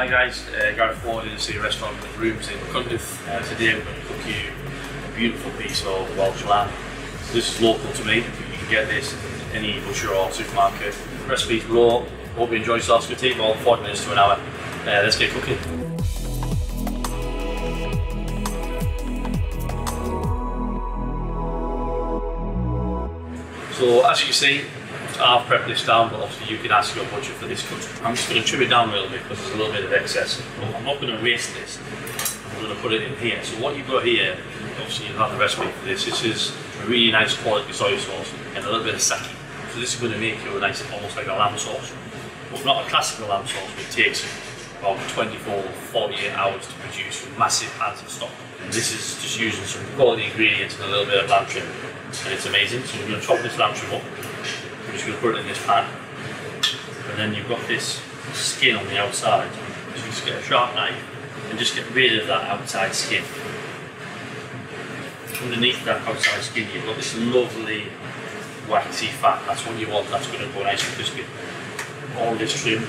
Hi guys, Gareth Ward in the Sea Restaurant with rooms in Conduit. Today we're going to cook you a beautiful piece of Welsh lamb. So this is local to me. You can get this in any butcher or supermarket. The recipe's raw. Hope you enjoy yourself. It's going to take about 40 minutes to an hour. Let's get cooking. So as you can see, I've prepped this down, but obviously you can ask your butcher for this cut. I'm just going to trim it down a little bit because there's a little bit of excess. But I'm not going to waste this. I'm going to put it in here. So what you've got here, obviously you've got the recipe for this. This is a really nice quality soy sauce and a little bit of sake. So this is going to make you a nice, almost like a lamb sauce. But not a classical lamb sauce, but it takes about 24, 48 hours to produce massive pans of stock. And this is just using some quality ingredients and a little bit of lamb trim. And it's amazing. So we're going to chop this lamb trim up. We're just going to put it in this pan, and then you've got this skin on the outside. So you just get a sharp knife and just get rid of that outside skin. Underneath that outside skin, you've got this lovely waxy fat. That's what you want. That's going to go nice and crispy. All this trim,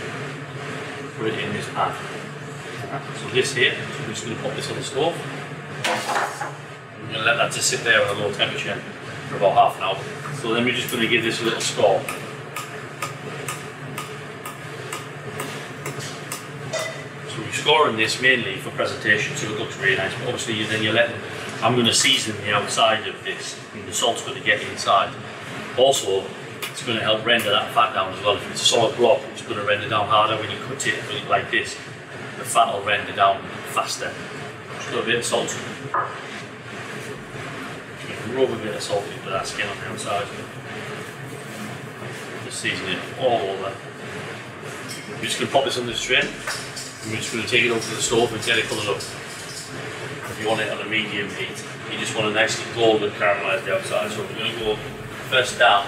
put it in this pan. So this here, we're just going to pop this on the stove. We're going to let that just sit there at a low temperature for about half an hour. So then we're just going to give this a little score. So we're scoring this mainly for presentation, so it looks really nice. But obviously, then you're letting. I'm going to season the outside of this, and the salt's going to get inside. Also, it's going to help render that fat down as well. If it's a solid block, it's going to render down harder. When you cut it like this, the fat will render down faster. Just a bit of salt. Rub a bit of salt into that skin on the outside. Just season it all over. We're just going to pop this on this tray, and we're just going to take it over to the stove and get it coloured up. If you want it on a medium heat, you just want a nice golden caramelised outside. So we're going to go first down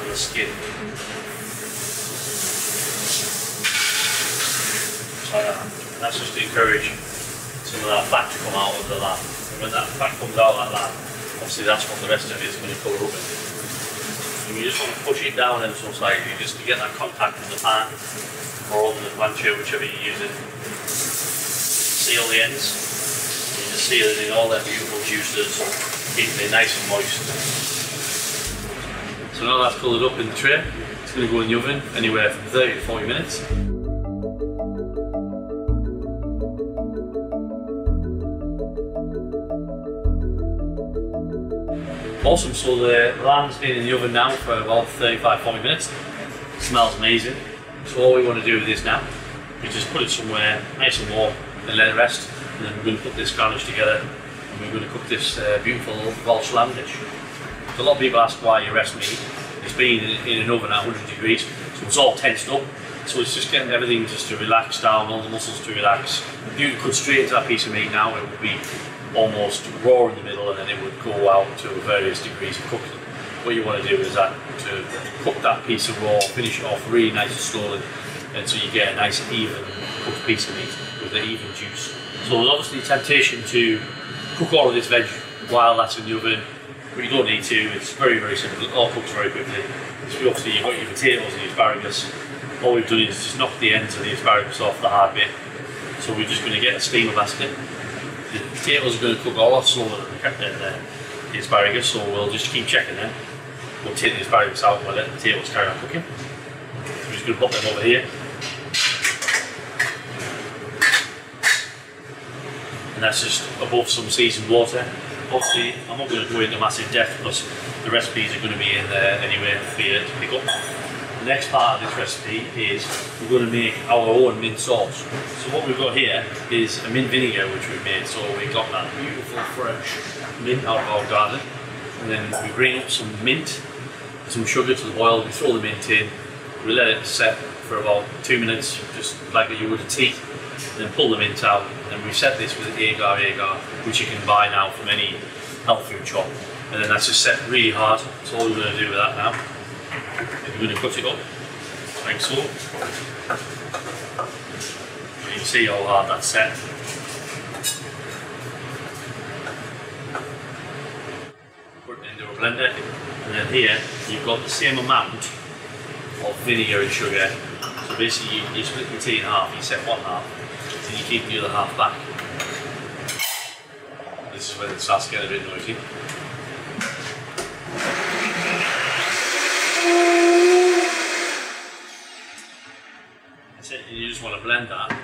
on the skin. Just like that. And that's just to encourage some of that fat to come out of the lamb. And when that fat comes out of that lamb, obviously that's what the rest of it is going to cover up. And you just want to push it down in some side. You just get that contact with the pan or on the plancha, whichever you're using. Seal the ends. You just seal it in all their beautiful juices, keeping it nice and moist. So now that's coloured up in the tray, it's going to go in the oven anywhere from 30 to 40 minutes. Awesome, so the lamb's been in the oven now for about 35-40 minutes. It smells amazing. So all we want to do with this now is just put it somewhere nice and warm and let it rest. And then we're going to put this garnish together and we're going to cook this beautiful Welsh lamb dish. So a lot of people ask why you rest meat. It's been in an oven at 100 degrees, so it's all tensed up. So it's just getting everything just to relax down, all the muscles to relax. If you could straight into that piece of meat now, it would be almost raw in the middle, and then it would go out to various degrees of cooking. What you want to do is that, to cook that piece of raw, finish it off really nice and slowly, and so you get a nice even cooked piece of meat with the even juice. So there's obviously a temptation to cook all of this veg while that's in the oven, but you don't need to. It's very, very simple. It all cooks very quickly. So obviously you've got your potatoes and your asparagus. All we've done is just knock the ends of the asparagus off the hard bit. So we're just going to get a steamer basket. The potatoes are going to cook a lot slower than the asparagus, so we'll just keep checking them. We'll take the asparagus out and we'll let the potatoes carry on cooking. So we're just going to pop them over here. And that's just above some seasoned water. Obviously, I'm not going to go into massive depth because the recipes are going to be in there anyway for you to pick up. The next part of this recipe is we're going to make our own mint sauce. So what we've got here is a mint vinegar which we've made. So we've got that beautiful fresh mint out of our garden. And then we bring up some mint, some sugar to the boil, we throw the mint in, we let it set for about 2 minutes, just like you would a tea, and then pull the mint out. And we set this with agar, which you can buy now from any health food shop. And then that's just set really hard. That's all we're going to do with that now. We're going to cut it up like so. You can see how hard that's set. Put it into a blender, and then here you've got the same amount of vinegar and sugar. So basically you split the tea in half, you set one half, and you keep the other half back. This is when it starts getting a bit noisy. That's it, you just want to blend that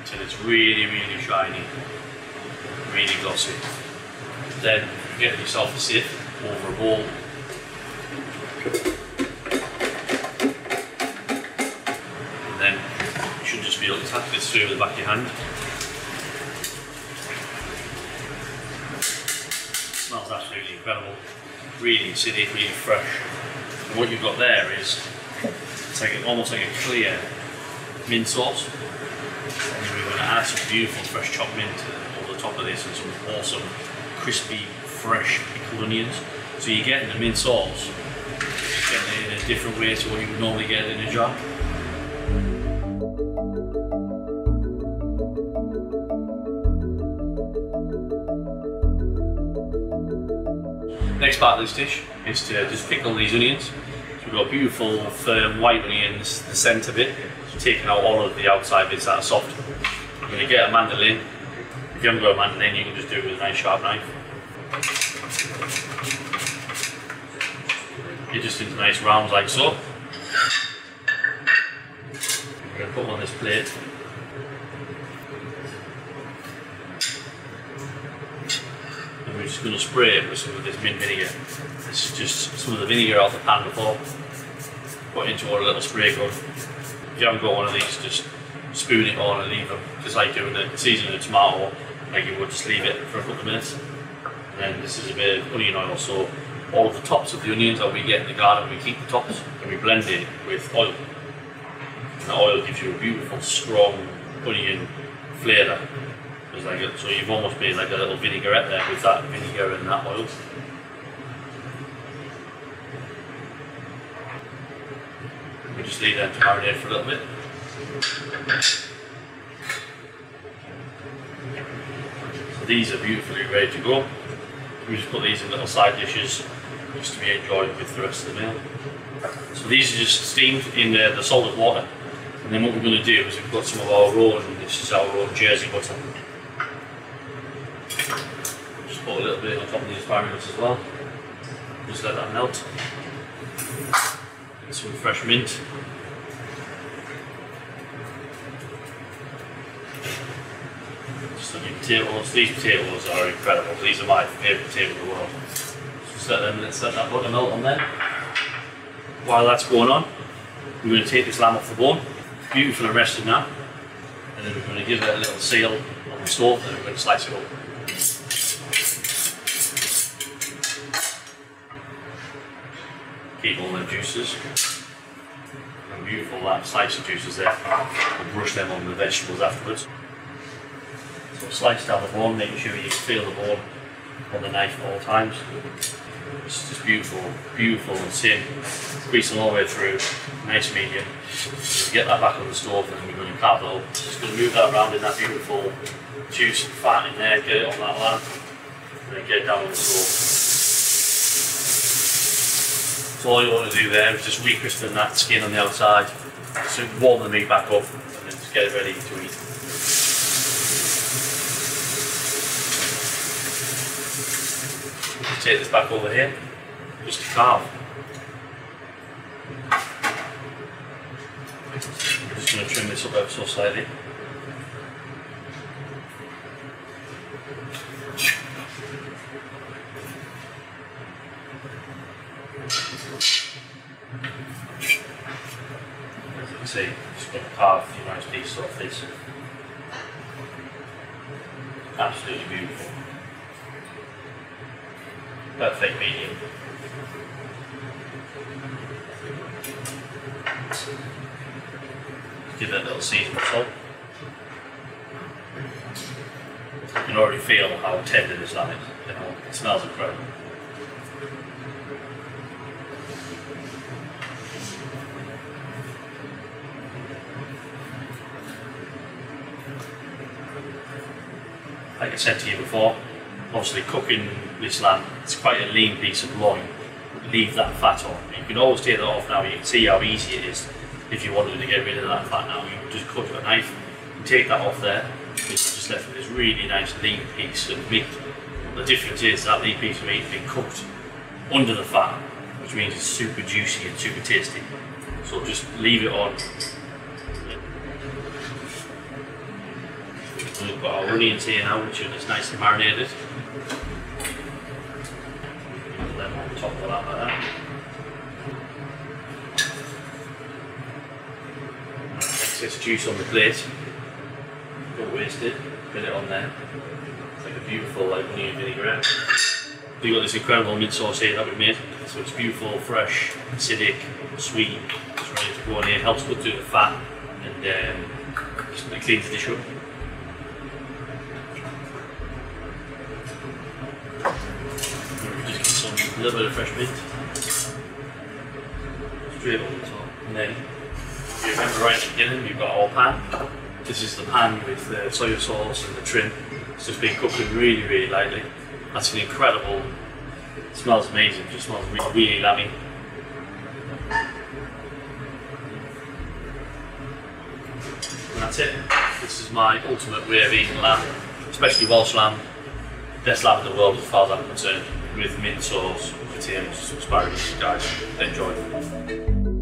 until it's really, really shiny, really glossy. Then you get yourself a sieve over a bowl. And then you should just be able to tap this through with the back of your hand. It smells absolutely incredible, really acidic, really fresh. And what you've got there is it's like almost like a clear mint sauce. And we're going to add some beautiful fresh chopped mint over the top of this and some awesome crispy, fresh pickled onions. So you're getting the mint sauce in a different way to what you would normally get in a jar. Next part of this dish is to just pickle these onions. So we've got beautiful firm white onions, the centre bit, taking out all of the outside bits that are soft. You're going to get a mandolin. If you haven't got a mandolin, you can just do it with a nice sharp knife. It just into nice rounds like so. We're going to put them on this plate. And we're just going to spray it with some of this mint vinegar. This is just some of the vinegar out the pan before. Put it into a little spray gun. If you haven't got one of these, just spoon it on and leave them. Just like doing the seasoning of the tomato, like you would just leave it for a couple of minutes. And then this is a bit of onion oil, so all of the tops of the onions that we get in the garden, we keep the tops and we blend it with oil. And the oil gives you a beautiful, strong onion flavour. Like so you've almost made like a little vinaigrette there with that vinegar and that oil. We just leave that to marinate for a little bit. So these are beautifully ready to go. We just put these in little side dishes, just to be enjoyed with the rest of the meal. So these are just steamed in the salted water, and then what we're going to do is we've got some of our own, this is our own Jersey butter. Just put a little bit on top of the asparagus as well, just let that melt. And some fresh mint. Potatoes. These potatoes are incredible. These are my favourite potato in the world. Just let that butter melt on there. While that's going on, we're going to take this lamb off the bone. Beautiful and rested now. And then we're going to give it a little seal on the stove, and we're going to slice it up. Keep all the juices. And beautiful lamb slice of juices there. We'll brush them on the vegetables afterwards. Slice down the bone, making sure you feel the bone on the knife at all times. It's just beautiful, beautiful and thin, greasing all the way through, nice medium. So get that back on the stove and then we're going to carve it up. Just going to move that around in that beautiful juice and fat in there, get it on that lamb, and then get it down on the stove. So all you want to do there is just re-crispen that skin on the outside, so warm the meat back up and then just get it ready to eat. Take this back over here, just to carve. I'm just going to trim this up ever so slightly. As you can see, just going to carve a few nice pieces off this. Absolutely beautiful. Perfect medium. Give it a little season of salt. You can already feel how tender this lamb is. You know, it smells incredible. Like I said to you before, obviously cooking this lamb, it's quite a lean piece of loin. Leave that fat on. You can always take that off now, you can see how easy it is if you wanted to get rid of that fat now, you would just cut with a knife and take that off there. It's just left with this really nice lean piece of meat. The difference is that lean piece of meat has been cooked under the fat, which means it's super juicy and super tasty. So just leave it on. We've got our onions here now, which is nicely marinated. Put them on top of that like that. Excess juice on the plate, don't waste it, put it on there. It's like a beautiful like onion vinaigrette. We've got this incredible mint sauce here that we made, so it's beautiful, fresh, acidic, sweet, it's ready to go in here, helps cut through the fat and just cleans the dish up. A little bit of fresh mint, straight on the top, and then if you remember right at the beginning, you've got our pan. This is the pan with the soy sauce and the trim. It's just been cooked really, really lightly. That's an incredible, it smells amazing, it just smells really, really lammy. And that's it. This is my ultimate way of eating lamb, especially Welsh lamb. Best lamb in the world as far as I'm concerned, with mint sauce, potatoes, some asparagus, guys, enjoy.